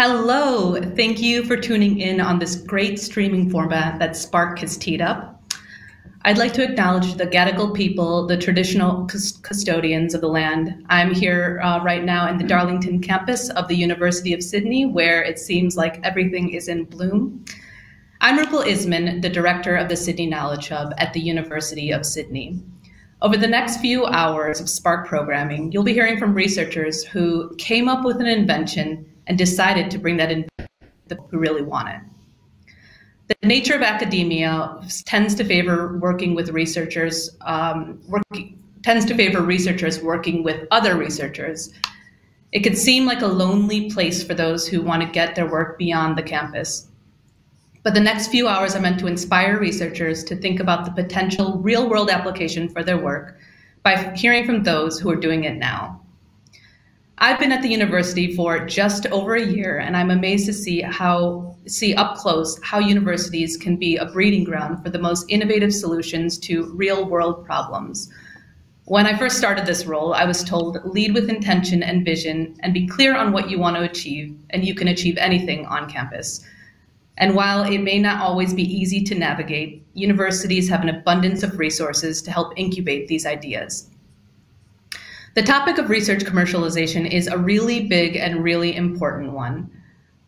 Hello, thank you for tuning in on this great streaming format that Spark has teed up. I'd like to acknowledge the Gadigal people, the traditional custodians of the land. I'm here right now in the Darlington campus of the University of Sydney, where it seems like everything is in bloom. I'm Rupal Ismin, the director of the Sydney Knowledge Hub at the University of Sydney. Over the next few hours of Spark programming, you'll be hearing from researchers who came up with an invention and decided to bring that in who really want it. The nature of academia tends to favor researchers working with other researchers. It could seem like a lonely place for those who want to get their work beyond the campus. But the next few hours are meant to inspire researchers to think about the potential real-world application for their work by hearing from those who are doing it now. I've been at the university for just over a year, and I'm amazed to see up close how universities can be a breeding ground for the most innovative solutions to real-world problems. When I first started this role, I was told, lead with intention and vision and be clear on what you want to achieve, and you can achieve anything on campus. And while it may not always be easy to navigate, universities have an abundance of resources to help incubate these ideas. The topic of research commercialization is a really big and really important one.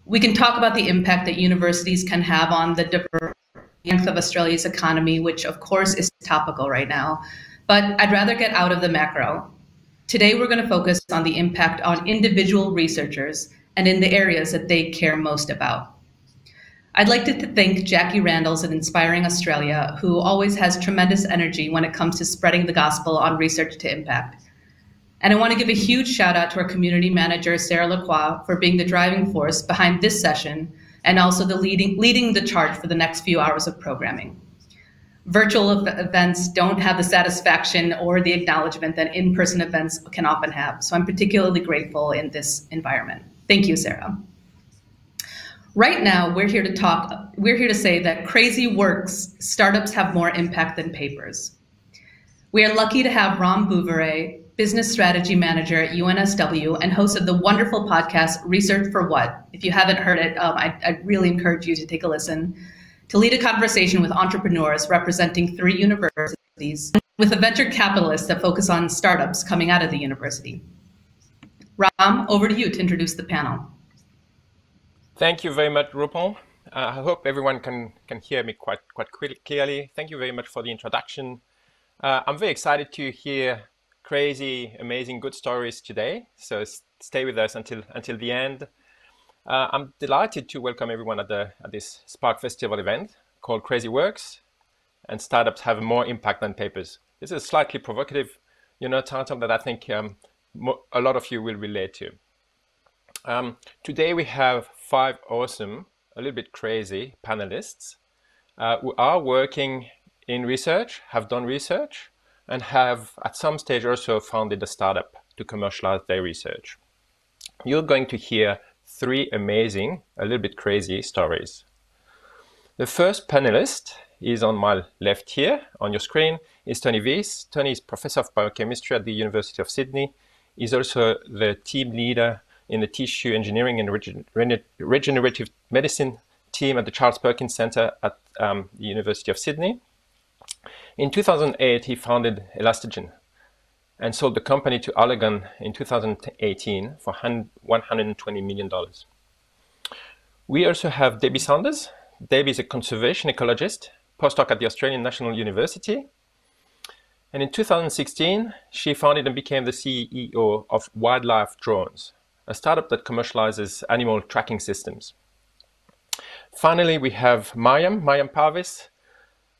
We can talk about the impact that universities can have on the diversity of Australia's economy, which of course is topical right now, but I'd rather get out of the macro. Today, we're going to focus on the impact on individual researchers and in the areas that they care most about. I'd like to thank Jackie Randles at Inspiring Australia, who always has tremendous energy when it comes to spreading the gospel on research to impact. And I want to give a huge shout out to our community manager, Sarah Lacroix, for being the driving force behind this session and also the leading the charge for the next few hours of programming. Virtual events don't have the satisfaction or the acknowledgement that in-person events can often have. So I'm particularly grateful in this environment. Thank you, Sarah. Right now, we're here to say that crazy works, startups have more impact than papers. We are lucky to have Rom Bouveret, business strategy manager at UNSW and host of the wonderful podcast, Research For What? If you haven't heard it, I really encourage you to take a listen, to lead a conversation with entrepreneurs representing three universities with a venture capitalist that focus on startups coming out of the university. Ram, over to you to introduce the panel. Thank you very much, Rupal. I hope everyone can hear me quite clearly. Thank you very much for the introduction. I'm very excited to hear crazy, amazing, good stories today. So stay with us until the end. I'm delighted to welcome everyone at this Spark Festival event called Crazy Works and Startups Have More Impact Than Papers. This is a slightly provocative, title that I think a lot of you will relate to. Today we have five awesome, a little bit crazy panelists who are working in research, have done research, and have at some stage also founded a startup to commercialize their research. You're going to hear three amazing, a little bit crazy stories. The first panelist is on my left here, on your screen, is Tony Weiss. Tony is Professor of Biochemistry at the University of Sydney. He's also the team leader in the Tissue Engineering and Regenerative Medicine team at the Charles Perkins Center at the University of Sydney. In 2008, he founded Elastagen and sold the company to Allegan in 2018 for $120 million. We also have Debbie Saunders. Debbie is a conservation ecologist, postdoc at the Australian National University. And in 2016, she founded and became the CEO of Wildlife Drones, a startup that commercializes animal tracking systems. Finally, we have Maryam Parviz.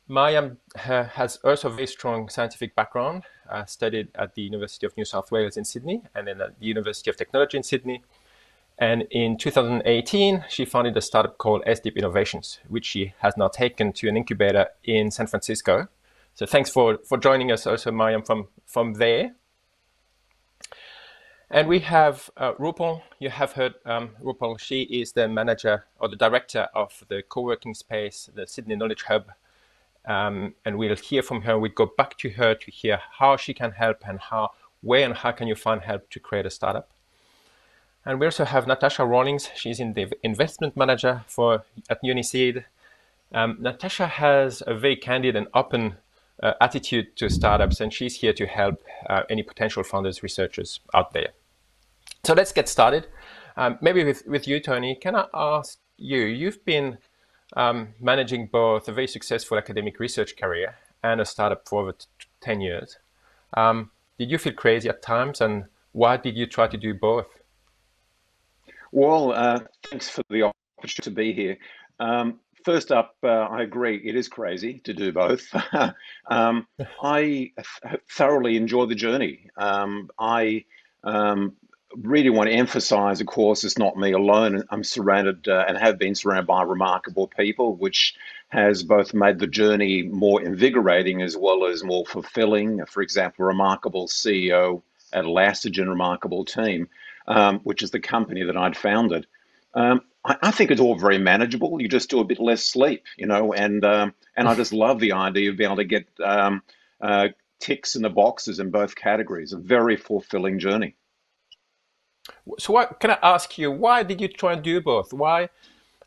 Maryam has also a very strong scientific background, studied at the University of New South Wales in Sydney and then at the University of Technology in Sydney. And in 2018, she founded a startup called SDIP Innovations, which she has now taken to an incubator in San Francisco. So thanks for joining us also, Maryam, from there. And we have Rupal. You have heard Rupal. She is the manager or the director of the co-working space, the Sydney Knowledge Hub. And we'll hear from her. We'll go back to her to hear how she can help and where and how can you find help to create a startup. And we also have Natasha Rawlings. She's in the investment manager at Uniseed. Natasha has a very candid and open attitude to startups, and she's here to help any potential founders, researchers out there. So let's get started. Maybe with you, Tony, can I ask you, you've been managing both a very successful academic research career and a startup for over 10 years. Did you feel crazy at times, and why did you try to do both? Well, thanks for the opportunity to be here. First up, I agree, it is crazy to do both. I thoroughly enjoy the journey. I really want to emphasize, of course, it's not me alone. I'm surrounded and have been surrounded by remarkable people, which has both made the journey more invigorating as well as more fulfilling. For example, a remarkable CEO at Elastagen, remarkable team, which is the company that I'd founded. I think it's all very manageable. You just do a bit less sleep, you know, and I just love the idea of being able to get ticks in the boxes in both categories. A very fulfilling journey. So what, can I ask you, why did you try and do both? Why,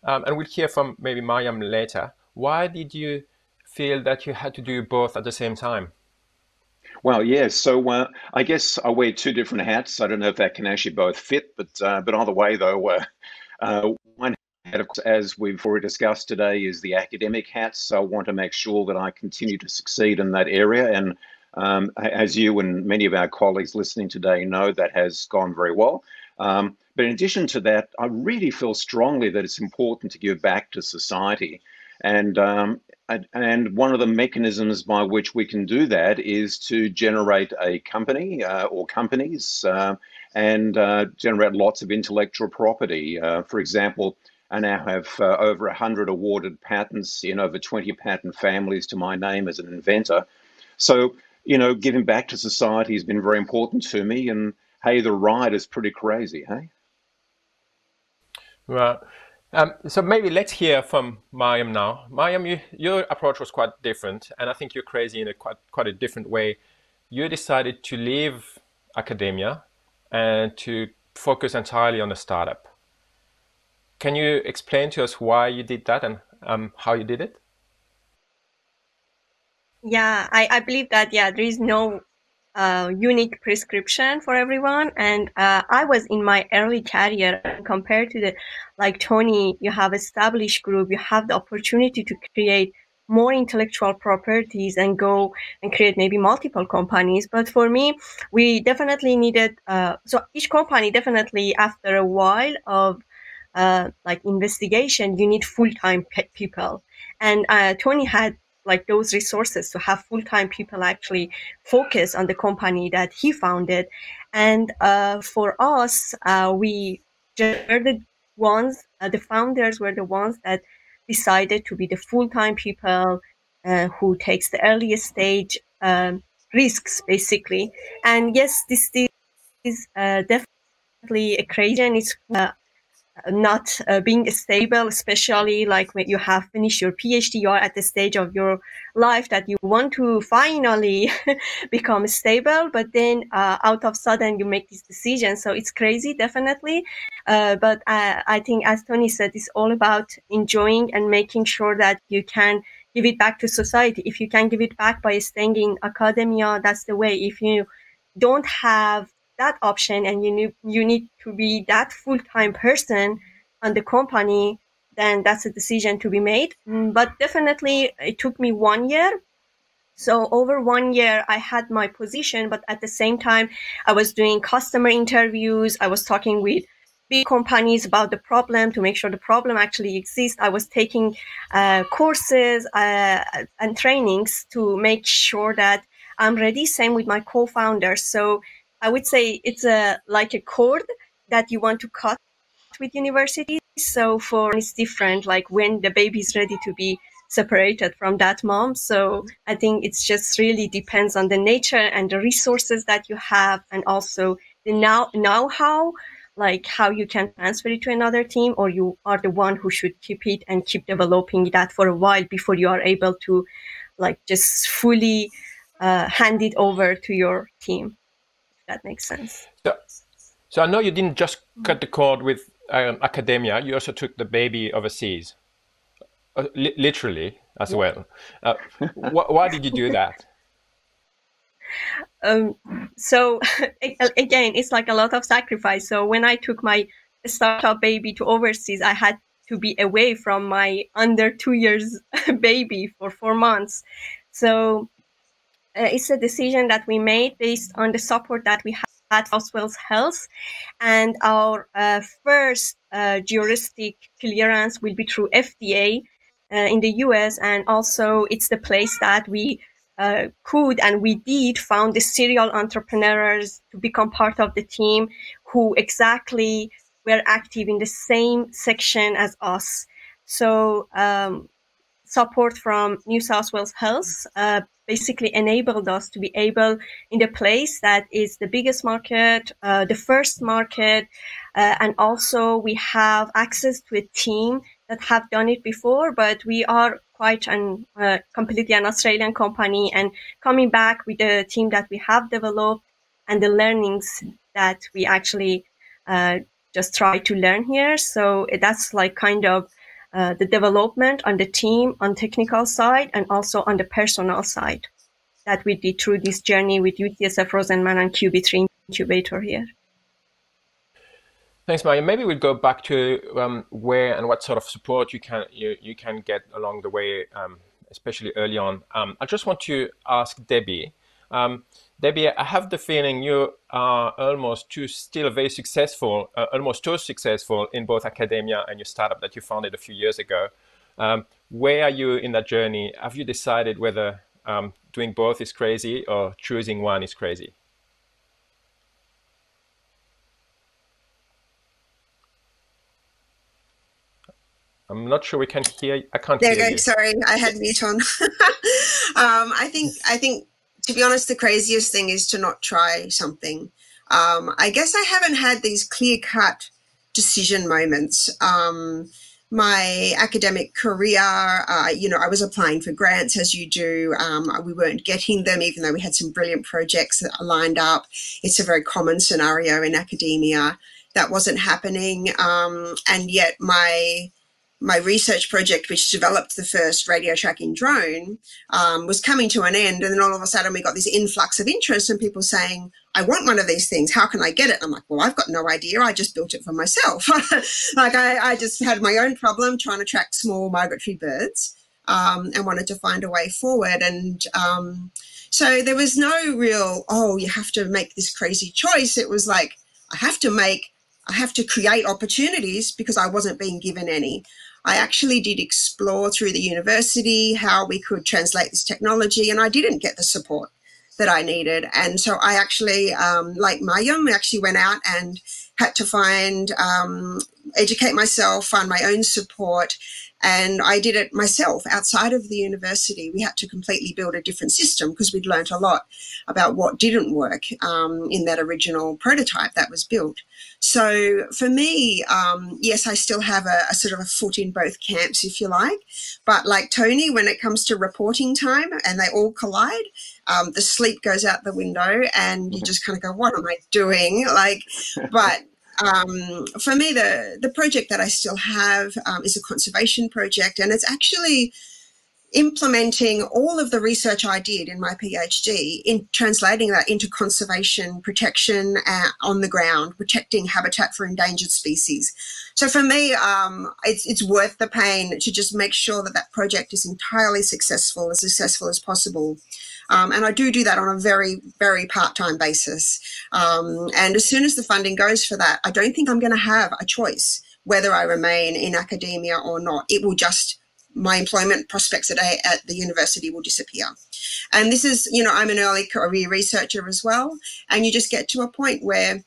and we'll hear from maybe Maryam later, why did you feel that you had to do both at the same time? Well, yes. So I guess I wear two different hats. I don't know if that can actually both fit, but either way, though, one hat, of course, as we've already discussed today, is the academic hat. So I want to make sure that I continue to succeed in that area. And as you and many of our colleagues listening today know, that has gone very well. But in addition to that, I really feel strongly that it's important to give back to society. And one of the mechanisms by which we can do that is to generate a company or companies and generate lots of intellectual property. For example, I now have over 100 awarded patents in over 20 patent families to my name as an inventor. So, you know, giving back to society has been very important to me. And hey, the ride is pretty crazy, hey? Right. So maybe let's hear from Maryam now. Maryam, your approach was quite different, and I think you're crazy in a quite a different way. You decided to leave academia and to focus entirely on a startup. Can you explain to us why you did that and how you did it? Yeah, I believe that, yeah, there is no unique prescription for everyone, and I was in my early career, and compared to like Tony, you have established group, you have the opportunity to create more intellectual properties and go and create maybe multiple companies. But for me, we definitely needed so each company definitely after a while of like investigation, you need full-time people, and Tony had like those resources to have full-time people actually focus on the company that he founded. And for us, we were the ones, the founders were the ones that decided to be the full-time people who takes the earliest stage risks, basically. And yes, this is definitely a crazy, and it's not being stable, especially like when you have finished your PhD, you are at the stage of your life that you want to finally become stable, but then out of sudden you make this decision. So it's crazy, definitely. But I think, as Tony said, it's all about enjoying and making sure that you can give it back to society. If you can give it back by staying in academia, that's the way. If you don't have that option and you need to be that full-time person on the company, then that's a decision to be made. But definitely it took me 1 year. So over 1 year I had my position, but at the same time I was doing customer interviews. I was talking with big companies about the problem to make sure the problem actually exists. I was taking courses and trainings to make sure that I'm ready. Same with my co-founder. So I would say it's like a cord that you want to cut with universities. So for it's different, like when the baby is ready to be separated from that mom. So I think it's just really depends on the nature and the resources that you have, and also the know-how, like how you can transfer it to another team, or you are the one who should keep it and keep developing that for a while before you are able to like just fully hand it over to your team. That makes sense. So, So I know you didn't just cut the cord with academia, you also took the baby overseas, literally as well. Why did you do that? So again, it's like a lot of sacrifice. So when I took my startup baby to overseas, I had to be away from my under 2 years baby for 4 months. So it's a decision that we made based on the support that we had at New South Wales Health, and our first juristic clearance will be through FDA in the US, and also it's the place that we could and we did found the serial entrepreneurs to become part of the team who exactly were active in the same section as us. So support from New South Wales Health basically enabled us to be able in the place that is the biggest market, the first market, and also we have access to a team that have done it before, but we are quite an completely an Australian company, and coming back with the team that we have developed and the learnings that we actually just try to learn here. So that's like kind of the development on the team, on technical side, and also on the personal side that we did through this journey with UCSF Rosenman and QB3 Incubator here. Thanks, Maryam. Maybe we'll go back to where and what sort of support you can get along the way, especially early on. I just want to ask Debbie. Debbie, I have the feeling you are almost too successful in both academia and your startup that you founded a few years ago. Where are you in that journey? Have you decided whether doing both is crazy or choosing one is crazy? I'm not sure we can hear. I can't hear you. There you go. Sorry, I had mute on. I think. To be honest, the craziest thing is to not try something. I guess I haven't had these clear-cut decision moments. My academic career, you know, I was applying for grants as you do. We weren't getting them, even though we had some brilliant projects that are lined up. It's a very common scenario in academia. That wasn't happening, and yet my research project, which developed the first radio tracking drone, was coming to an end. And then all of a sudden we got this influx of interest and people saying, I want one of these things. How can I get it? And I'm like, well, I've got no idea. I just built it for myself. Like I just had my own problem trying to track small migratory birds and wanted to find a way forward. And so there was no real, oh, you have to make this crazy choice. It was like, I have to create opportunities because I wasn't being given any. I actually did explore through the university how we could translate this technology, and I didn't get the support that I needed. And so I actually, like Maryam, actually went out and had to find, educate myself, find my own support. And I did it myself outside of the university. We had to completely build a different system because we'd learned a lot about what didn't work in that original prototype that was built. So for me, yes, I still have a sort of a foot in both camps, if you like. But like Tony, when it comes to reporting time and they all collide, the sleep goes out the window and you just kind of go, what am I doing? Like, but... for me, the project that I still have is a conservation project, and it's actually implementing all of the research I did in my PhD in translating that into conservation protection on the ground, protecting habitat for endangered species. So for me, it's worth the pain to just make sure that that project is entirely successful as possible. And I do that on a very, very part-time basis. And as soon as the funding goes for that, I don't think I'm going to have a choice whether I remain in academia or not. It will just, my employment prospects at the university will disappear. And this is, you know, I'm an early career researcher as well. And you just get to a point where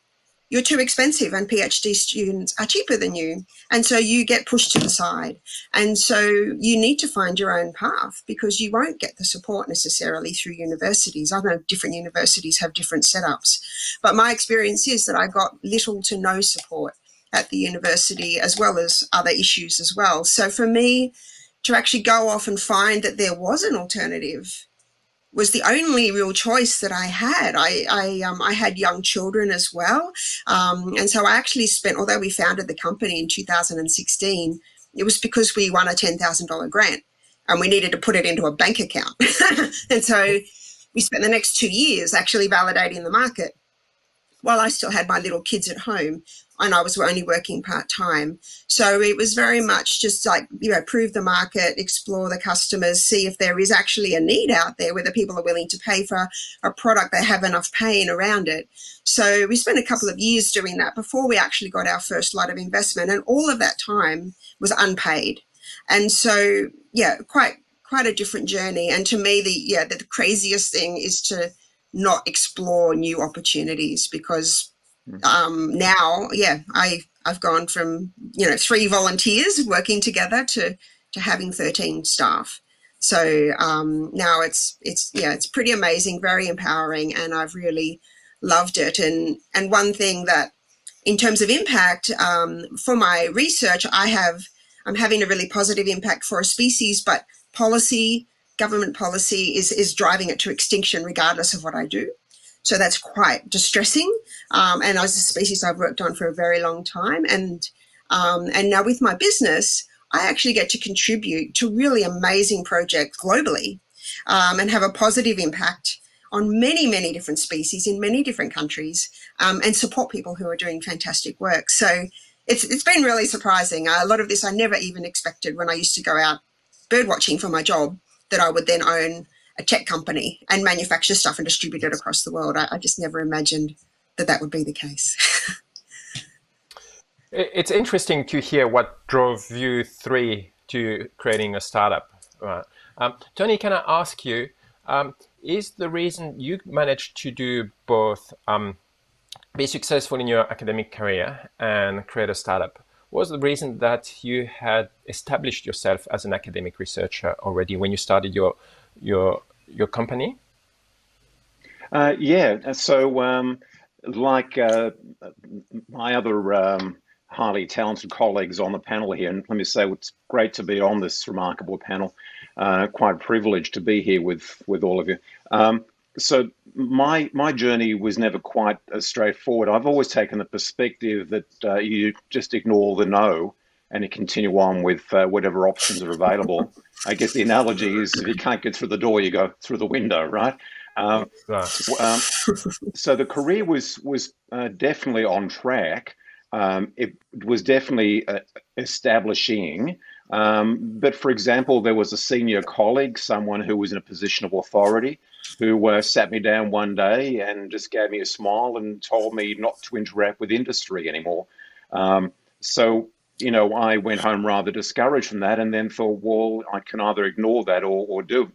you're too expensive and PhD students are cheaper than you. And so you get pushed to the side. And so you need to find your own path because you won't get the support necessarily through universities. I know different universities have different setups, but my experience is that I got little to no support at the university as well as other issues as well. So for me to actually go off and find that there was an alternative was the only real choice that I had. I had young children as well. And so I actually spent, although we founded the company in 2016, it was because we won a $10,000 grant and we needed to put it into a bank account. And so we spent the next 2 years actually validating the market while I still had my little kids at home and I was only working part-time. So it was very much just like, you know, prove the market, explore the customers, see if there is actually a need out there, whether people are willing to pay for a product that have enough pain around it. So we spent a couple of years doing that before we actually got our first lot of investment, and all of that time was unpaid. And so, yeah, quite a different journey. And to me, the craziest thing is to not explore new opportunities, because now, yeah, I've gone from, you know, 3 volunteers working together to having 13 staff. So now it's pretty amazing, very empowering, and I've really loved it. And one thing that, in terms of impact, for my research, I'm having a really positive impact for a species, but policy, government policy is driving it to extinction regardless of what I do. So that's quite distressing. And as a species I've worked on for a very long time. And now with my business, I actually get to contribute to really amazing projects globally, and have a positive impact on many, many different species in many different countries, and support people who are doing fantastic work. So it's been really surprising. A lot of this I never even expected when I used to go out bird watching for my job, that I would then own a tech company and manufacture stuff and distribute it across the world. I just never imagined that would be the case. It's interesting to hear what drove you three to creating a startup. Right. Tony, can I ask you, is the reason you managed to do both, be successful in your academic career and create a startup, was the reason that you had established yourself as an academic researcher already when you started your company? Yeah, so like my other highly talented colleagues on the panel here, and let me say it's great to be on this remarkable panel, quite privileged to be here with all of you. So my journey was never quite as straightforward. I've always taken the perspective that you just ignore the no and you continue on with whatever options are available. I guess the analogy is if you can't get through the door, you go through the window, right? So the career was definitely on track. It was definitely establishing. But for example, there was a senior colleague, someone who was in a position of authority, who sat me down one day and just gave me a smile and told me not to interact with industry anymore. So, you know, I went home rather discouraged from that, and then thought, well, I can either ignore that or do,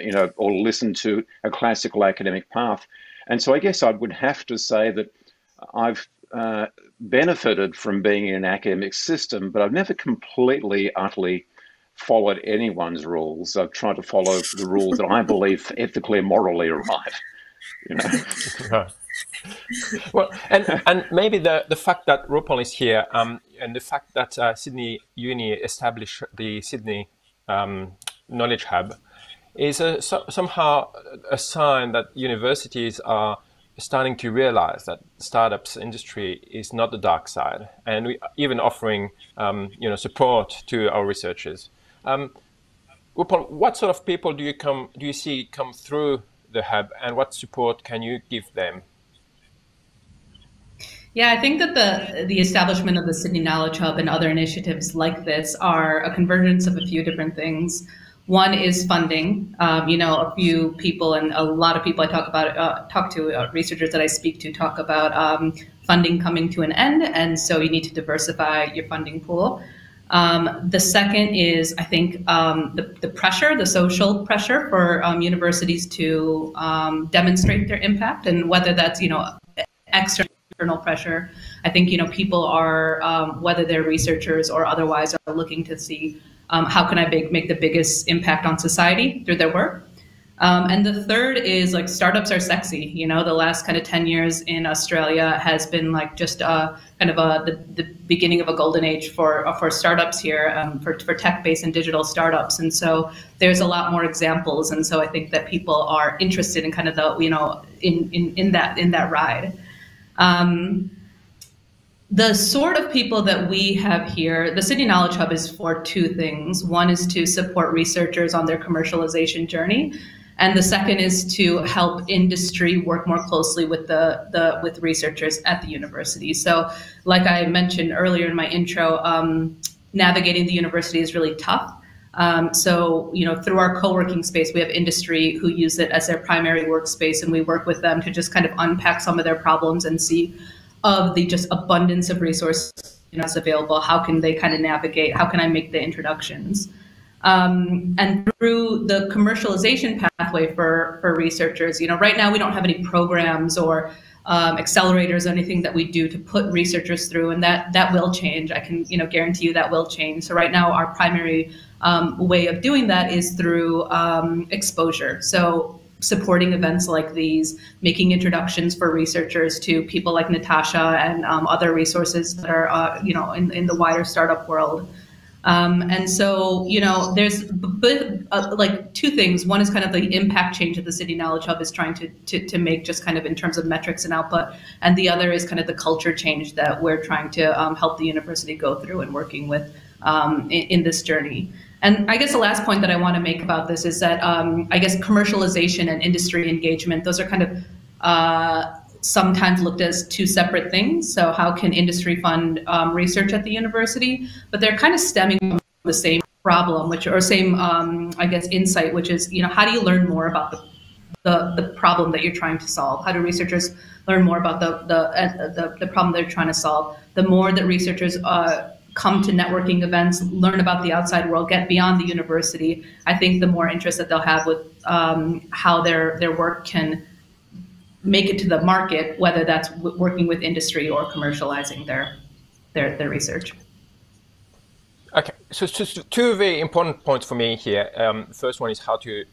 you know, or listen to a classical academic path. And so I guess I would have to say that I've benefited from being in an academic system, but I've never completely, utterly followed anyone's rules. I've tried to follow the rules that I believe ethically and morally are right. You know? Well, and maybe the fact that Rupal is here, and the fact that Sydney Uni established the Sydney Knowledge Hub is somehow a sign that universities are starting to realize that startups industry is not the dark side, and we even offering you know, support to our researchers. Rupal, what sort of people do you see come through the hub, and what support can you give them? Yeah, I think that the establishment of the Sydney Knowledge Hub and other initiatives like this are a convergence of a few different things. One is funding. You know, a few people and a lot of people I talk to, researchers that I speak to talk about funding coming to an end, and so you need to diversify your funding pool. The second is, I think, the pressure, the social pressure for universities to demonstrate their impact, and whether that's, you know, external pressure. I think, you know, people are, whether they're researchers or otherwise, are looking to see how can I make the biggest impact on society through their work. And the third is, like, startups are sexy. You know, the last kind of 10 years in Australia has been like just the beginning of a golden age for startups here, for tech-based and digital startups. And so there's a lot more examples. And so I think that people are interested in kind of the, you know, in that ride. The sort of people that we have here, the Sydney Knowledge Hub is for two things. One is to support researchers on their commercialization journey. And the second is to help industry work more closely with with researchers at the university. So like I mentioned earlier in my intro, navigating the university is really tough. So, you know, through our co-working space, we have industry who use it as their primary workspace, and we work with them to just kind of unpack some of their problems and see of the just abundance of resources, you know, that's available. How can they kind of navigate? How can I make the introductions? And through the commercialization pathway for researchers, you know, right now we don't have any programs or accelerators or anything that we do to put researchers through, and that will change. I can, you know, guarantee you that will change. So right now our primary way of doing that is through exposure. So supporting events like these, making introductions for researchers to people like Natasha and other resources that are, you know, in the wider startup world. And so, you know, there's like two things. One is kind of the impact change that the Sydney Knowledge Hub is trying to make, just kind of in terms of metrics and output. And the other is kind of the culture change that we're trying to help the university go through and working with in this journey. And I guess the last point that I want to make about this is that I guess commercialization and industry engagement, those are kind of sometimes looked as two separate things. So how can industry fund research at the university? But they're kind of stemming from the same problem, I guess, insight, which is, you know, how do you learn more about the problem that you're trying to solve? How do researchers learn more about the problem they're trying to solve? The more that researchers come to networking events, learn about the outside world, get beyond the university, I think the more interest that they'll have with how their work can make it to the market, whether that's working with industry or commercializing their research. Okay, so just two very important points for me here. First one is how to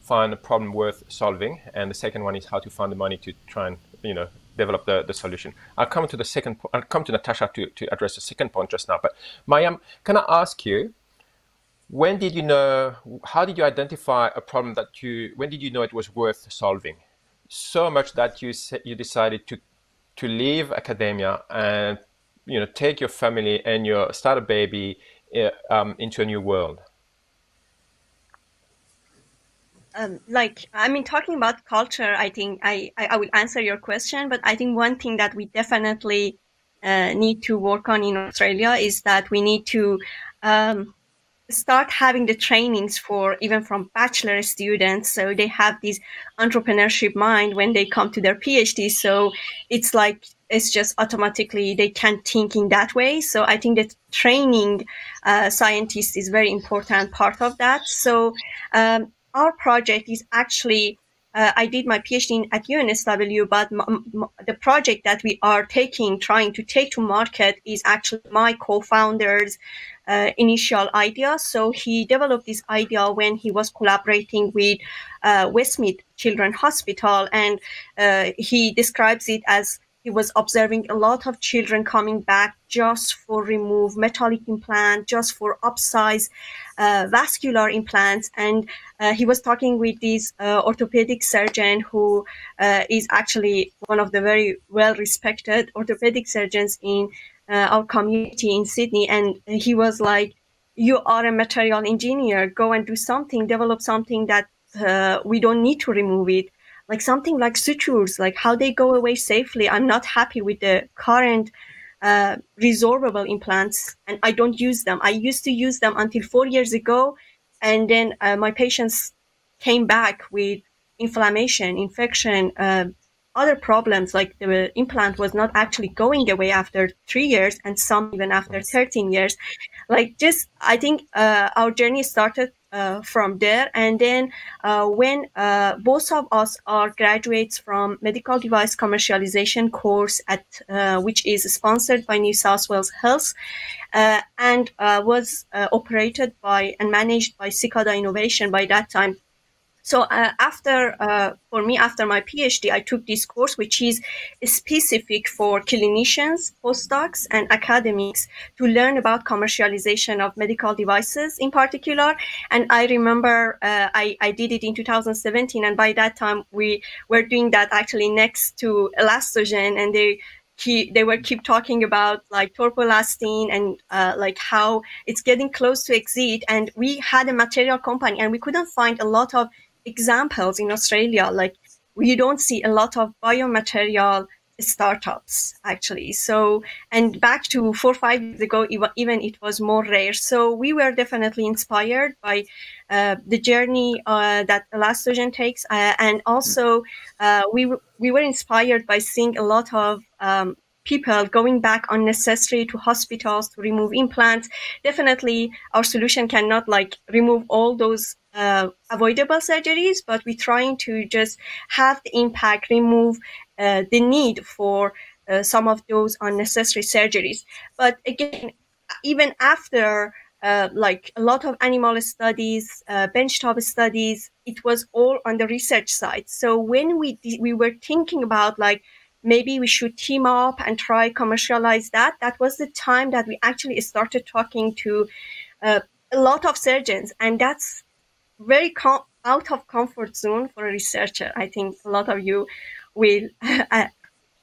find a problem worth solving, and the second one is how to find the money to try and, you know, develop the solution. I'll come to Natasha to address the second point just now. But Maryam, can I ask you, when did you know? How did you identify a problem that you? When did you know it was worth solving? So much that you decided to leave academia and, you know, take your family and your startup baby into a new world. Talking about culture, I think I will answer your question, but I think one thing that we definitely need to work on in Australia is that we need to start having the trainings for even from bachelor students, so they have this entrepreneurship mind when they come to their PhD. So it's like it's just automatically they can think in that way. So I think that training scientists is very important part of that. So our project is actually, I did my PhD at UNSW, but the project that we are trying to take to market is actually my co-founder's initial idea. So he developed this idea when he was collaborating with Westmead Children's Hospital, and he describes it as he was observing a lot of children coming back just for remove metallic implant, just for upsize vascular implants. And he was talking with this orthopedic surgeon who is actually one of the very well-respected orthopedic surgeons in our community in Sydney. And he was like, you are a material engineer, go and do something, develop something that we don't need to remove it. Like something like sutures, like how they go away safely. I'm not happy with the current resorbable implants, and I don't use them. I used to use them until 4 years ago, and then my patients came back with inflammation, infection, other problems, like the implant was not actually going away after 3 years, and some even after 13 years. Like just, I think our journey started from there. And then when both of us are graduates from medical device commercialization course at which is sponsored by New South Wales Health and was operated by and managed by Cicada Innovation by that time, So after my PhD, I took this course, which is specific for clinicians, postdocs, and academics to learn about commercialization of medical devices in particular. And I remember I did it in 2017. And by that time, we were doing that actually next to Elastagen, and they keep talking about like torpolastin and like how it's getting close to exit. And we had a material company, and we couldn't find a lot of examples in Australia. Like we don't see a lot of biomaterial startups actually. So, and back to 4 or 5 years ago, even it was more rare. So we were definitely inspired by the journey that Elastagen takes. And also we were inspired by seeing a lot of people going back unnecessary to hospitals to remove implants. Definitely our solution cannot like remove all those avoidable surgeries, but we're trying to just have the impact, remove the need for some of those unnecessary surgeries. But again, even after like a lot of animal studies, benchtop studies, it was all on the research side. So when we were thinking about like maybe we should team up and try commercialize that, that was the time that we actually started talking to a lot of surgeons, and that's very out of comfort zone for a researcher. I think a lot of you will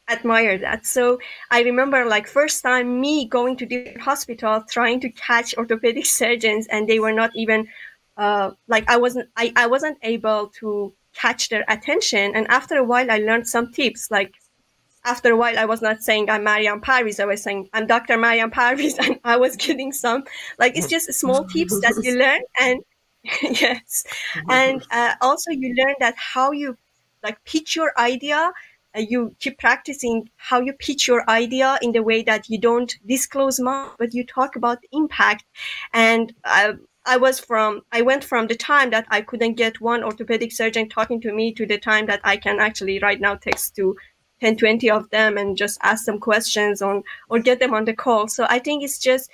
admire that. So I remember like first time me going to different hospitals, trying to catch orthopedic surgeons, and they were not even like I wasn't able to catch their attention. And after a while, I learned some tips. Like after a while, I was not saying I'm Maryam Parviz. I was saying I'm Dr. Maryam Parviz, and I was getting some like it's just small tips that you learn. And yes, and also you learn that how you like pitch your idea, you keep practicing how you pitch your idea in the way that you don't disclose much, but you talk about the impact. And I went from the time that I couldn't get one orthopedic surgeon talking to me to the time that I can actually right now text to 10, 20 of them and just ask them questions on or get them on the call. So I think it's just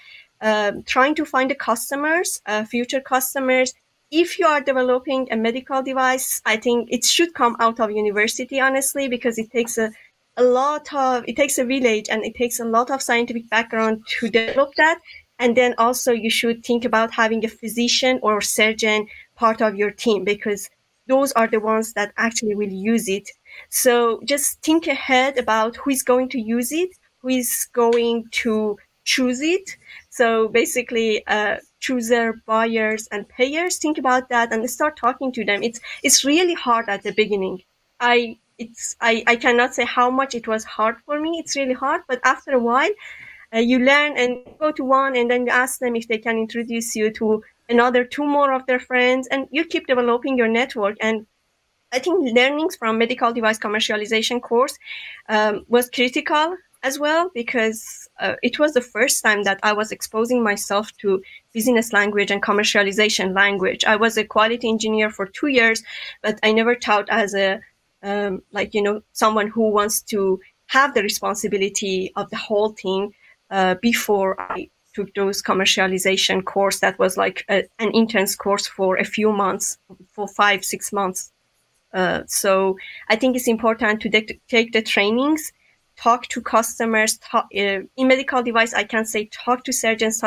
trying to find the customers, future customers. If you are developing a medical device, I think it should come out of university, honestly, because it takes a village, and it takes a lot of scientific background to develop that. And then also you should think about having a physician or surgeon part of your team, because those are the ones that actually will use it. So just think ahead about who is going to use it, who is going to choose it. So basically, chooser, buyers, and payers. Think about that and start talking to them. It's really hard at the beginning. I cannot say how much it was hard for me. It's really hard, but after a while, you learn and go to one, and then you ask them if they can introduce you to another 2 more of their friends, and you keep developing your network. And I think learnings from medical device commercialization course was critical as well, because it was the first time that I was exposing myself to business language and commercialization language. I was a quality engineer for 2 years, but I never taught as a like, you know, someone who wants to have the responsibility of the whole thing before I took those commercialization course. That was like an intense course for a few months, for 5 or 6 months. So I think it's important to take the trainings, talk to customers. In medical device, I can say talk to surgeons,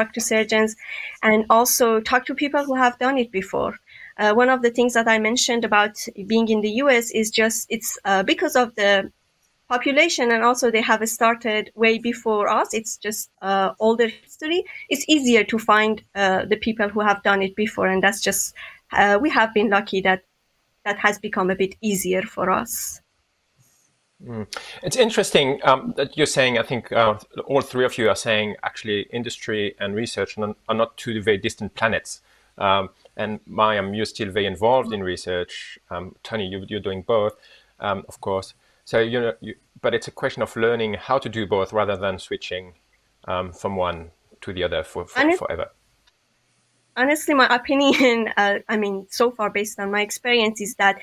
and also talk to people who have done it before. One of the things that I mentioned about being in the US is just it's because of the population, and also they have started way before us. It's just older history. It's easier to find the people who have done it before, and that's just we have been lucky that that has become a bit easier for us. Mm. It's interesting that you're saying, I think all 3 of you are saying actually industry and research are not 2 very distant planets. And Maryam, you're still very involved in research. Tony, you're doing both, of course. So, you know, but it's a question of learning how to do both rather than switching from one to the other for forever. Honestly, my opinion, I mean, so far based on my experience, is that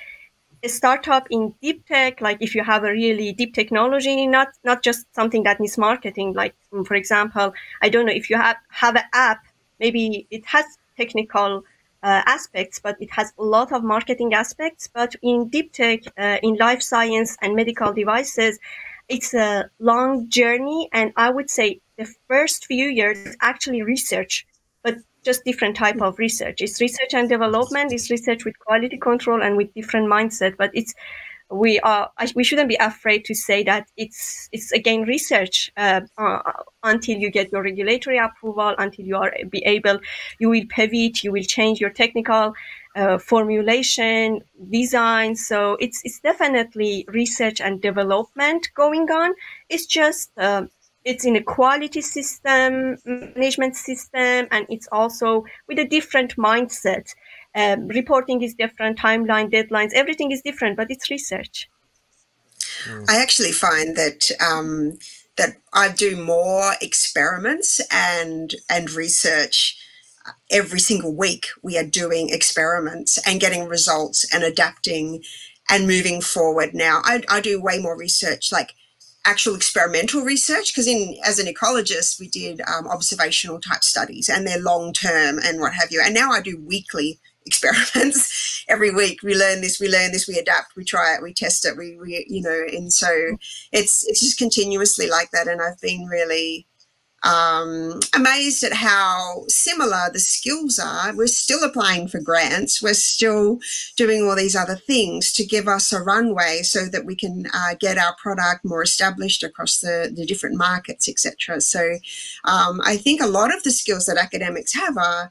a startup in deep tech, like if you have a really deep technology, not just something that needs marketing, like for example, I don't know, if you have an app, maybe it has technical aspects, but it has a lot of marketing aspects. But in deep tech, in life science and medical devices, it's a long journey. And I would say the first few years is actually research, but just different type of research. It's research and development, it's research with quality control and with different mindset. But it's, we shouldn't be afraid to say that it's again research until you get your regulatory approval, until you are you will pivot, you will change your technical formulation, design. So it's definitely research and development going on. It's just it's in a quality system, management system, and it's also with a different mindset. Reporting is different, timeline, deadlines, everything is different, but it's research. I actually find that that I do more experiments and research. Every single week we are doing experiments and getting results and adapting and moving forward. Now I do way more research, like actual experimental research, because as an ecologist we did observational type studies, and they're long term and what have you. And now I do weekly experiments. Every week we learn this, we adapt, we try it, we test it, we you know. And so it's just continuously like that. And I've been really amazed at how similar the skills are. We're still applying for grants. We're still doing all these other things to give us a runway so that we can get our product more established across the different markets, etc. So I think a lot of the skills that academics have are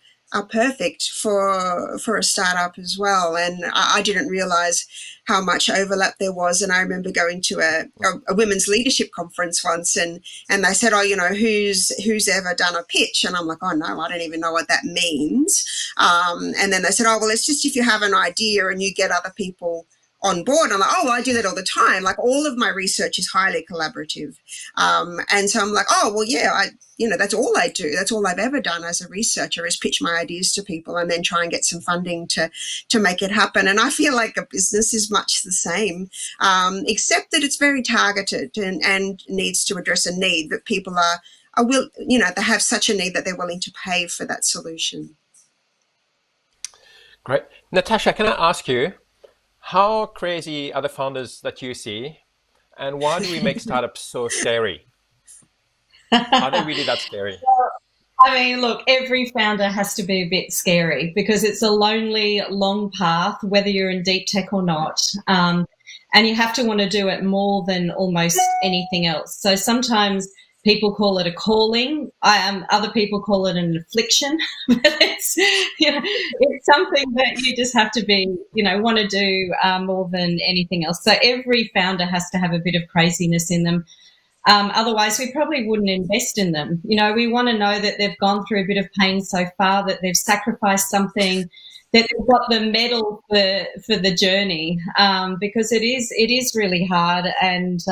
perfect for a startup as well. And I didn't realize how much overlap there was. And I remember going to a women's leadership conference once, and they said, oh, you know, who's ever done a pitch? And I'm like, oh no, I don't even know what that means. And then they said, oh, well, it's just if you have an idea and you get other people on board. I'm like, oh, I do that all the time. Like all of my research is highly collaborative. And so I'm like, oh, well, yeah, you know, that's all I do. That's all I've ever done as a researcher is pitch my ideas to people and then try and get some funding to make it happen. And I feel like a business is much the same, except that it's very targeted and needs to address a need that people you know, they have such a need that they're willing to pay for that solution. Great. Natasha, can I ask you, how crazy are the founders that you see, and why do we make startups so scary? Are they really that scary? Well, I mean, look, every founder has to be a bit scary because it's a lonely, long path, whether you're in deep tech or not. And you have to want to do it more than almost anything else. So sometimes people call it a calling. Other people call it an affliction. But it's, you know, it's something that you just have to be, you know, want to do more than anything else. So every founder has to have a bit of craziness in them. Otherwise, we probably wouldn't invest in them. You know, we want to know that they've gone through a bit of pain so far, that they've sacrificed something, that they've got the medal for the journey, because it is really hard. And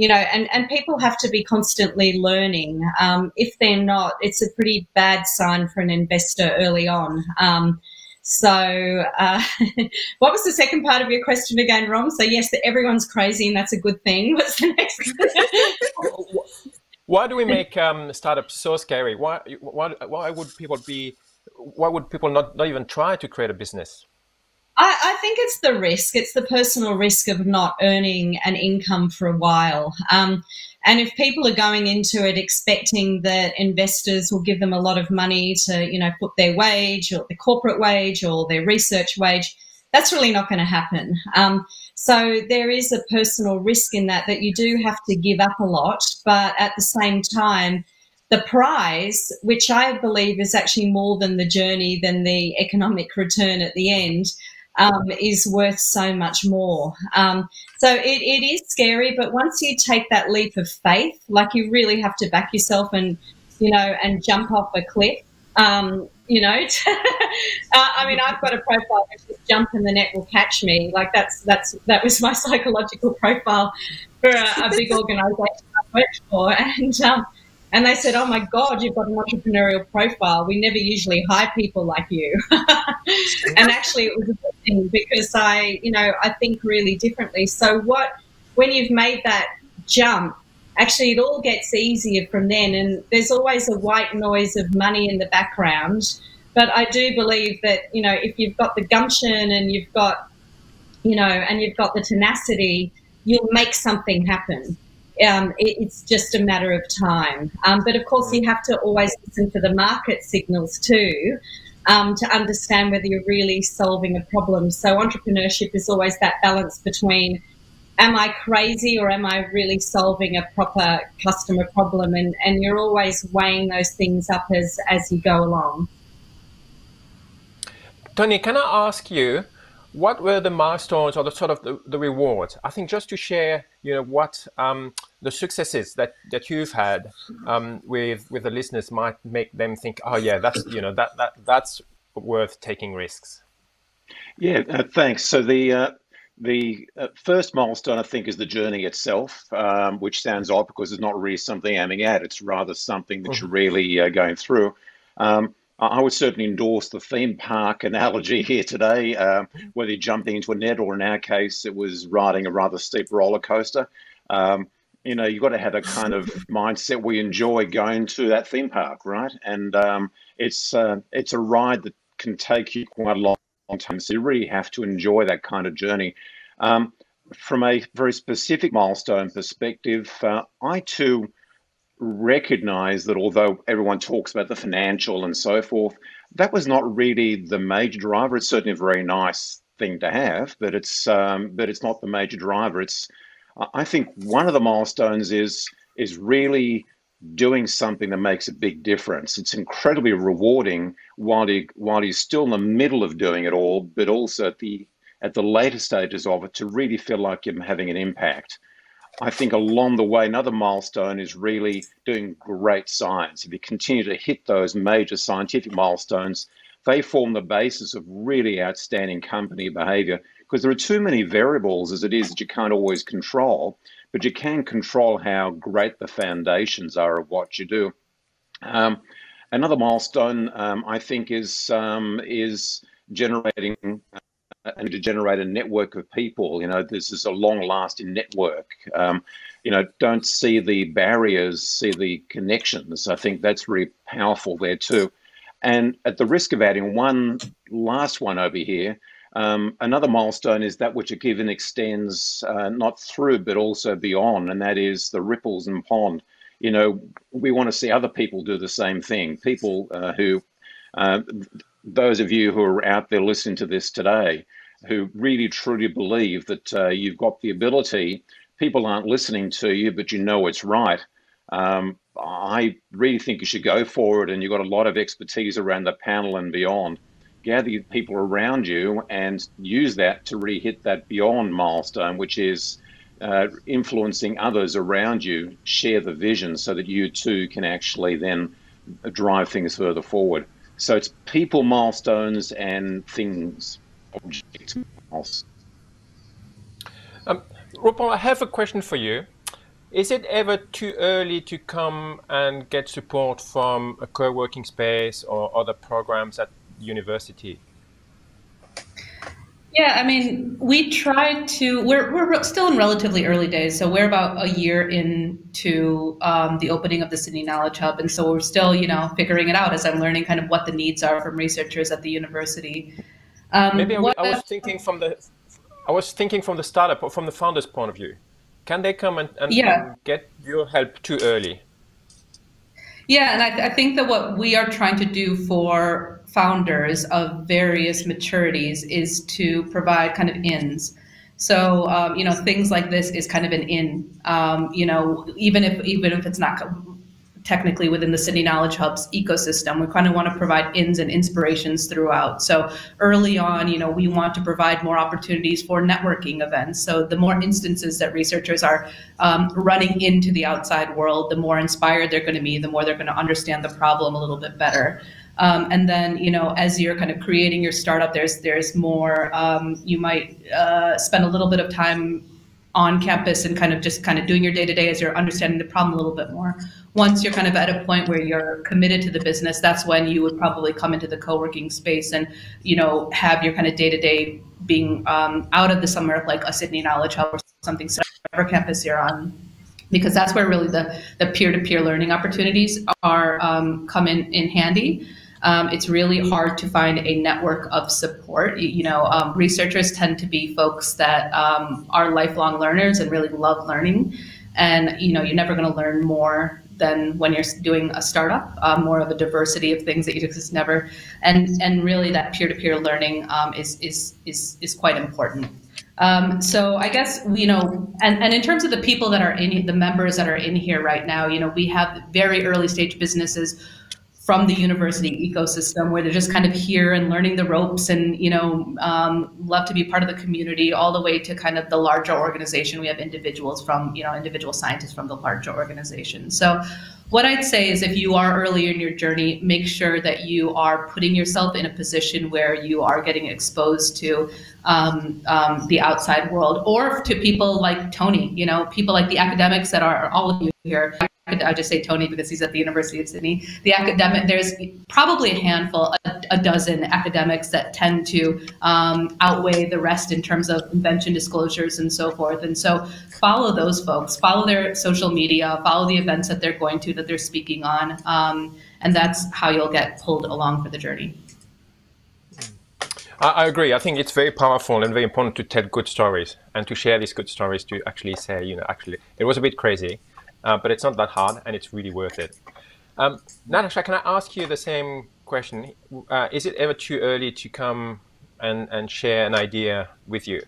you know, and people have to be constantly learning. If they're not, it's a pretty bad sign for an investor early on. What was the second part of your question again, Rom? So yes, everyone's crazy and that's a good thing. What's the next thing? Why do we make startups so scary? Why would people not even try to create a business? I think it's the risk. It's the personal risk of not earning an income for a while. And if people are going into it expecting that investors will give them a lot of money to, you know, put their wage or the corporate wage or their research wage, that's really not going to happen. So there is a personal risk in that you do have to give up a lot, but at the same time, the prize, which I believe is actually more than the journey, than the economic return at the end, is worth so much more. So it is scary, but once you take that leap of faith, like you really have to back yourself and, you know, and jump off a cliff, you know. I mean, I've got a profile which is jump and the net will catch me. Like that was my psychological profile for a big organisation I worked for. And they said, oh my God, you've got an entrepreneurial profile. We never usually hire people like you. And actually it was a good thing because I think really differently. So when you've made that jump, actually it all gets easier from then. And there's always a white noise of money in the background. But I do believe that, you know, if you've got the gumption and you've got, you know, and you've got the tenacity, you'll make something happen. It's just a matter of time. But of course, you have to always listen for the market signals too, to understand whether you're really solving a problem. So entrepreneurship is always that balance between, am I crazy or am I really solving a proper customer problem? And you're always weighing those things up as you go along. Tony, can I ask you, what were the milestones or the sort of the rewards? I think just to share, you know, what the successes that you've had with the listeners might make them think, oh yeah, that's, you know, that's worth taking risks. Yeah, thanks. So the first milestone, I think, is the journey itself, which sounds odd because it's not really something aiming at. It's rather something that you're really going through. I would certainly endorse the theme park analogy here today, whether you jumped into a net or in our case, it was riding a rather steep roller coaster. You know, you've got to have a kind of mindset. We enjoy going to that theme park, right? And it's a ride that can take you quite a long time. So you really have to enjoy that kind of journey. From a very specific milestone perspective, I too recognize that although everyone talks about the financial and so forth, that was not really the major driver. It's certainly a very nice thing to have, but it's not the major driver. It's, I think one of the milestones is really doing something that makes a big difference. It's incredibly rewarding while you're still in the middle of doing it all, but also at the later stages of it to really feel like you're having an impact. I think along the way, another milestone is really doing great science. If you continue to hit those major scientific milestones, they form the basis of really outstanding company behavior, because there are too many variables as it is that you can't always control, but you can control how great the foundations are of what you do. Another milestone, I think, is generating and to generate a network of people. You know, this is a long-lasting network. You know, don't see the barriers, see the connections. I think that's really powerful there too. And at the risk of adding one last one over here, another milestone is that which a given extends not through but also beyond, and that is the ripples in the pond. You know, we want to see other people do the same thing. People who, those of you who are out there listening to this today, who really truly believe that you've got the ability, people aren't listening to you, but you know it's right. I really think you should go for it, and you've got a lot of expertise around the panel and beyond. Gather your people around you and use that to really hit that beyond milestone, which is influencing others around you, share the vision so that you too can actually then drive things further forward. So it's people milestones and things, objects milestones. Rupal, I have a question for you. Is it ever too early to come and get support from a co-working space or other programs at university? Yeah, I mean, we try to, we're still in relatively early days. So we're about a year into the opening of the Sydney Knowledge Hub. And so we're still, you know, figuring it out as I'm learning kind of what the needs are from researchers at the university. Maybe I was thinking from the startup or from the founder's point of view. Can they come and get your help too early? Yeah, and I think that what we are trying to do for founders of various maturities is to provide kind of ins. So, you know, things like this is kind of an in, you know, even if it's not technically within the Sydney Knowledge Hub's ecosystem, we kind of want to provide ins and inspirations throughout. So early on, you know, we want to provide more opportunities for networking events. So the more instances that researchers are running into the outside world, the more inspired they're going to be, the more they're going to understand the problem a little bit better. And then, you know, as you're kind of creating your startup, there's more, you might spend a little bit of time on campus and kind of doing your day-to-day as you're understanding the problem a little bit more. Once you're kind of at a point where you're committed to the business, that's when you would probably come into the co-working space and, you know, have your kind of day-to-day being out of the summer, like a Sydney Knowledge Hub or something, so whatever campus you're on, because that's where really the peer-to-peer learning opportunities are come in handy. It's really hard to find a network of support. Researchers tend to be folks that are lifelong learners and really love learning. And, you're never going to learn more than when you're doing a startup, more of a diversity of things that you just never. And really that peer-to-peer learning is quite important. So I guess, and in terms of the people that are in, the members that are in here right now, we have very early stage businesses from the university ecosystem where they're just kind of here and learning the ropes and, love to be part of the community, all the way to kind of the larger organization. We have individuals from, individual scientists from the larger organization. So what I'd say is if you are early in your journey, make sure that you are putting yourself in a position where you are getting exposed to the outside world, or to people like Tony, people like the academics that are all of you here. I just say Tony because he's at the University of Sydney. There's probably a handful, a dozen academics that tend to outweigh the rest in terms of invention disclosures and so forth. And so follow those folks, follow their social media, follow the events that they're going to, that they're speaking on. And that's how you'll get pulled along for the journey. I agree. I think it's very powerful and very important to tell good stories and to share these good stories, to actually say, actually, it was a bit crazy. But it's not that hard, and it's really worth it. Natasha, can I ask you the same question? Is it ever too early to come and share an idea with you?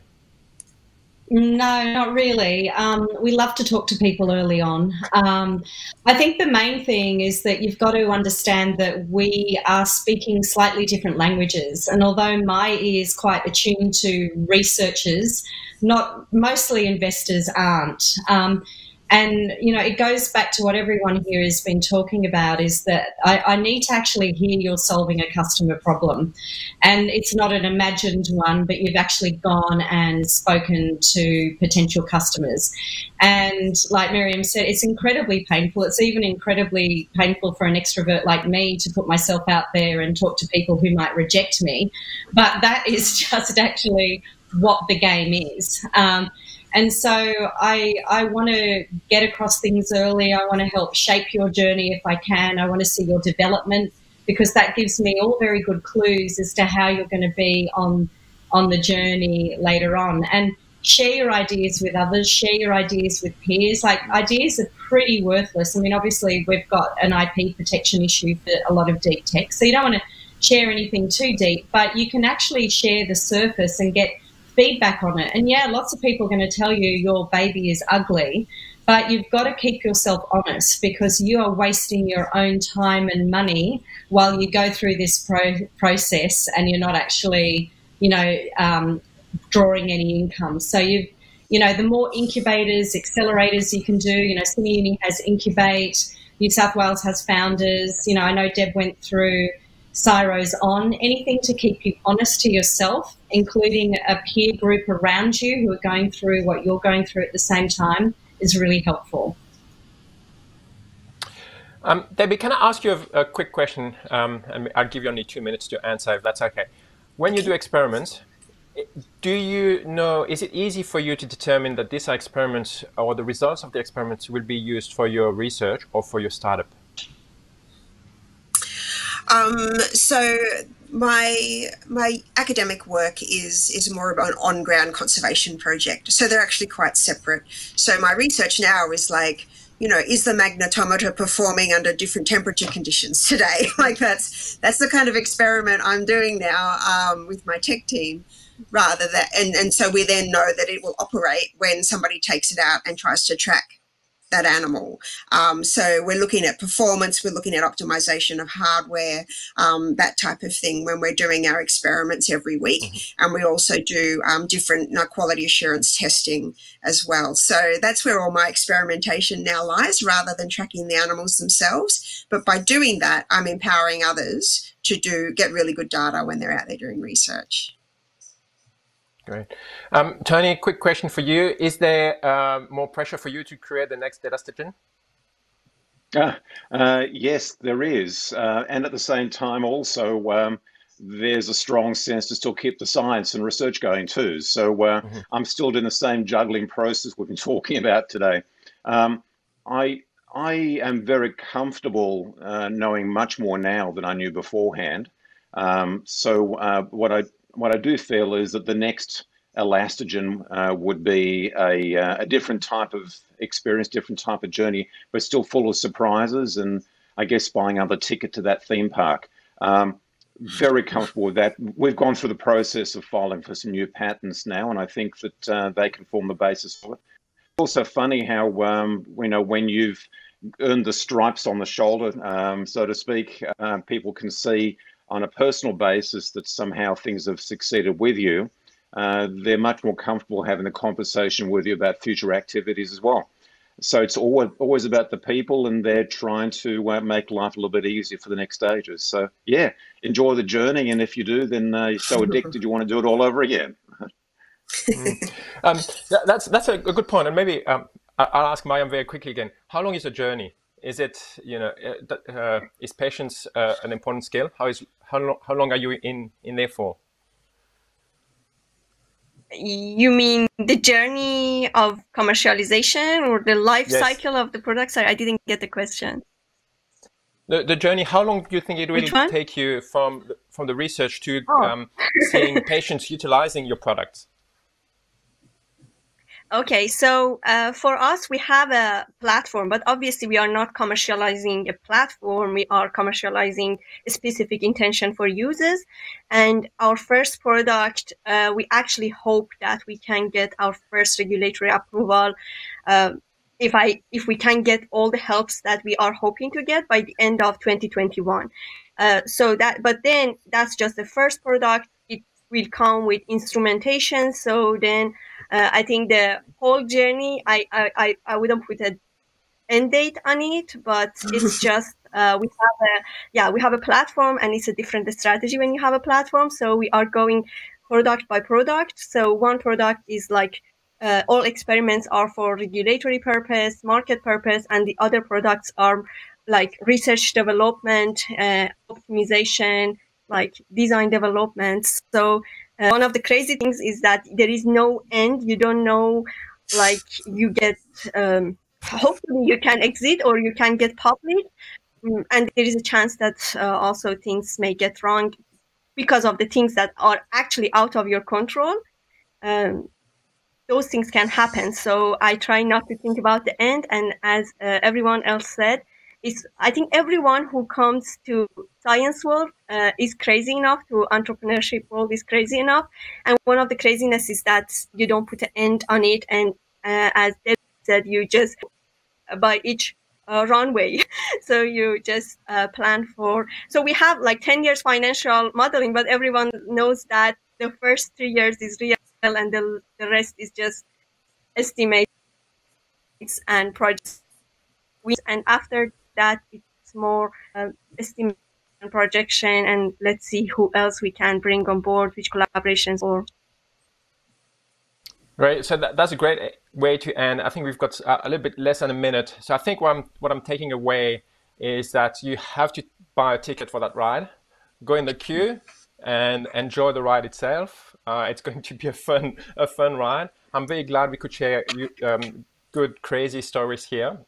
No, not really. We love to talk to people early on. I think the main thing is that you've got to understand that we are speaking slightly different languages. And although my ear is quite attuned to researchers, not mostly investors aren't. And, it goes back to what everyone here has been talking about, is that I need to actually hear you're solving a customer problem. And it's not an imagined one, but you've actually gone and spoken to potential customers. And like Maryam said, it's incredibly painful. It's even incredibly painful for an extrovert like me to put myself out there and talk to people who might reject me. But that is just actually what the game is. And so I want to get across things early. I want to help shape your journey if I can. I want to see your development, because that gives me all very good clues as to how you're going to be on the journey later on. And share your ideas with others, share your ideas with peers. Like, ideas are pretty worthless. I mean, obviously, we've got an IP protection issue for a lot of deep tech, so you don't want to share anything too deep, but you can actually share the surface and get feedback on it. And yeah, lots of people are going to tell you your baby is ugly, but you've got to keep yourself honest, because you are wasting your own time and money while you go through this process and you're not actually, drawing any income. So the more incubators, accelerators you can do, Sydney Uni has Incubate, New South Wales has Founders, I know Deb went through Siros on, anything to keep you honest to yourself, including a peer group around you who are going through what you're going through at the same time, is really helpful. Debbie, can I ask you a quick question? And I'll give you only 2 minutes to answer, if that's okay. When you do experiments, do you know, is it easy for you to determine that these experiments or the results of the experiments will be used for your research or for your startup? So my academic work is more about an on-ground conservation project. So they're actually quite separate. So my research now is like, is the magnetometer performing under different temperature conditions today? Like that's the kind of experiment I'm doing now with my tech team, rather than, and so we then know that it will operate when somebody takes it out and tries to track that animal. So we're looking at performance, we're looking at optimization of hardware, that type of thing, when we're doing our experiments every week. And we also do different quality assurance testing as well. So that's where all my experimentation now lies, rather than tracking the animals themselves. But by doing that, I'm empowering others to get really good data when they're out there doing research. Great. Tony, quick question for you. Is there more pressure for you to create the next Elastagen? Yes, there is. And at the same time also, there's a strong sense to still keep the science and research going too. So I'm still doing the same juggling process we've been talking about today. I I am very comfortable knowing much more now than I knew beforehand. What I do feel is that the next Elastagen would be a different type of experience, different type of journey, but still full of surprises and I guess buying another ticket to that theme park. Very comfortable with that. We've gone through the process of filing for some new patents now, and I think that they can form the basis for it. Also funny how you know, when you've earned the stripes on the shoulder, so to speak, people can see on a personal basis that somehow things have succeeded with you. They're much more comfortable having a conversation with you about future activities as well. So it's always about the people, and they're trying to make life a little bit easier for the next stages. So yeah, enjoy the journey, and if you do, then you're so addicted you want to do it all over again. That's a good point, and maybe I'll ask Maryam very quickly again. How long is the journey? Is it, you know, is patience an important skill? How long are you in there for? You mean the journey of commercialization or the life yes. cycle of the product? Sorry, I didn't get the question. The journey, how long do you think it will take you from the research to seeing patients utilizing your product? Okay, so for us, we have a platform, but obviously we are not commercializing a platform. We are commercializing a specific intention for users. And our first product, we actually hope that we can get our first regulatory approval if we can get all the helps that we are hoping to get by the end of 2021. But then that's just the first product. It will come with instrumentation. So then I think the whole journey, I wouldn't put an end date on it, but it's just we have a platform, and it's a different strategy when you have a platform. So we are going product by product. So one product is like, all experiments are for regulatory purpose, market purpose, and the other products are like research development, optimization, like design developments. So one of the crazy things is that there is no end. You don't know, like you get, hopefully you can exit or you can get published. And there is a chance that also things may get wrong because of the things that are actually out of your control. Those things can happen. So I try not to think about the end. And as everyone else said, I think everyone who comes to science world is crazy enough, to entrepreneurship world is crazy enough. And one of the craziness is that you don't put an end on it. And as Deb said, you just by each runway. So you just plan for, so we have like 10 years financial modeling, but everyone knows that the first 3 years is real, and the rest is just estimates and projects. And after that, it's more estimate and projection, and let's see who else we can bring on board, which collaborations or. Right, so that's a great way to end. I think we've got a little bit less than a minute. So I think what I'm taking away is that you have to buy a ticket for that ride, go in the queue, and enjoy the ride itself. It's going to be a fun ride. I'm very glad we could share good, crazy stories here.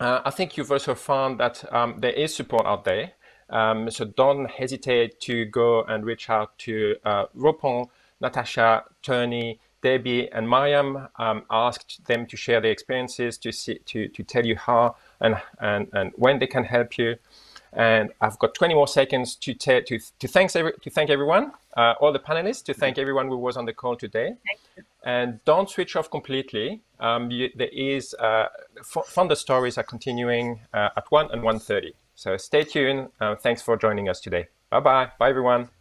I think you've also found that there is support out there. So don't hesitate to go and reach out to Rupal, Natasha, Tony, Debbie, and Maryam. Asked them to share their experiences, to tell you how and when they can help you. And I've got 20 more seconds to thank everyone, all the panelists, to thank everyone who was on the call today. And don't switch off completely. There is Founder Stories are continuing at 1 and 1:30. So stay tuned. Thanks for joining us today. Bye bye. Bye everyone.